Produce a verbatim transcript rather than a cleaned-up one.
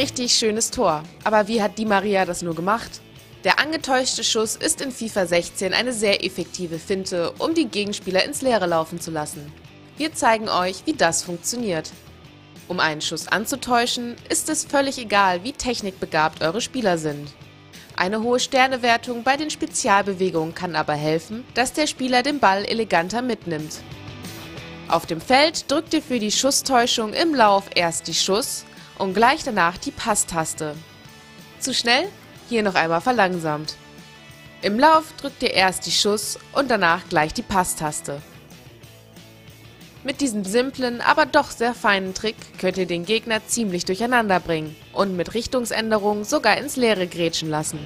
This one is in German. richtig schönes Tor. Aber wie hat Di Maria das nur gemacht? Der angetäuschte Schuss ist in FIFA sechzehn eine sehr effektive Finte, um die Gegenspieler ins Leere laufen zu lassen. Wir zeigen euch, wie das funktioniert. Um einen Schuss anzutäuschen, ist es völlig egal, wie technikbegabt eure Spieler sind. Eine hohe Sternewertung bei den Spezialbewegungen kann aber helfen, dass der Spieler den Ball eleganter mitnimmt. Auf dem Feld drückt ihr für die Schusstäuschung im Lauf erst die Schuss- und gleich danach die Passtaste. Zu schnell? Hier noch einmal verlangsamt. Im Lauf drückt ihr erst die Schuss- und danach gleich die Passtaste. Mit diesem simplen, aber doch sehr feinen Trick könnt ihr den Gegner ziemlich durcheinander bringen und mit Richtungsänderungen sogar ins Leere grätschen lassen.